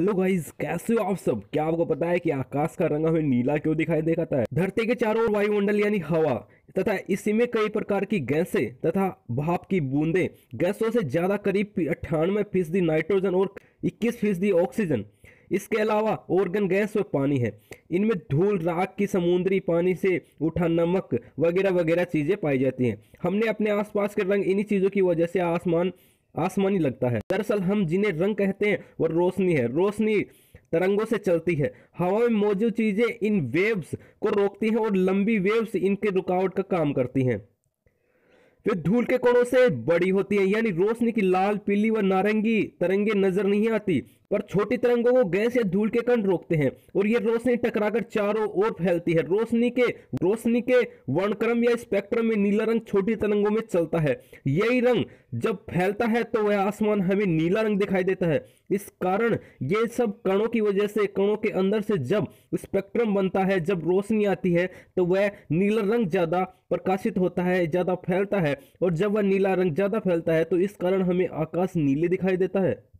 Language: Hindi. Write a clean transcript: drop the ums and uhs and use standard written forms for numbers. हेलो गाइस, कैसे हो आप सब। क्या आपको पता है कि आकाश का रंग हमें नीला क्यों दिखाई देता है? धरती के चारों ओर वायुमंडल यानी हवा तथा इसी में कई प्रकार की गैसें तथा भाप की बूंदें, गैसों से ज्यादा करीब 98% नाइट्रोजन और 21% ऑक्सीजन, इसके अलावा ऑर्गन गैस व पानी है। इनमें धूल, राख की समुद्री पानी से उठा नमक वगैरह वगैरह चीजें पाई जाती हैं। हमने अपने आसपास के रंग इन्हीं चीजों की वजह से आसमानी लगता है। दरअसल हम जिन्हें रंग कहते हैं वह रोशनी है। रोशनी तरंगों से चलती है। हवा में मौजूद चीजें इन वेव्स को रोकती हैं और लंबी वेव्स इनके रुकावट का काम करती हैं। वे धूल के कोणों से बड़ी होती है, यानी रोशनी की लाल, पीली व नारंगी तरंगे नजर नहीं आती, पर छोटी तरंगों को गैस या धूल के कण रोकते हैं और ये रोशनी टकराकर चारों ओर फैलती है। रोशनी के वर्णक्रम या स्पेक्ट्रम में नीला रंग छोटी तरंगों में चलता है। यही रंग जब फैलता है तो वह आसमान हमें नीला रंग दिखाई देता है। इस कारण ये सब कणों की वजह से, कणों के अंदर से जब स्पेक्ट्रम बनता है, जब रोशनी आती है तो वह नीला रंग ज्यादा प्रकाशित होता है, ज्यादा फैलता है, और जब वह नीला रंग ज्यादा फैलता है तो इस कारण हमें आकाश नीले दिखाई देता है।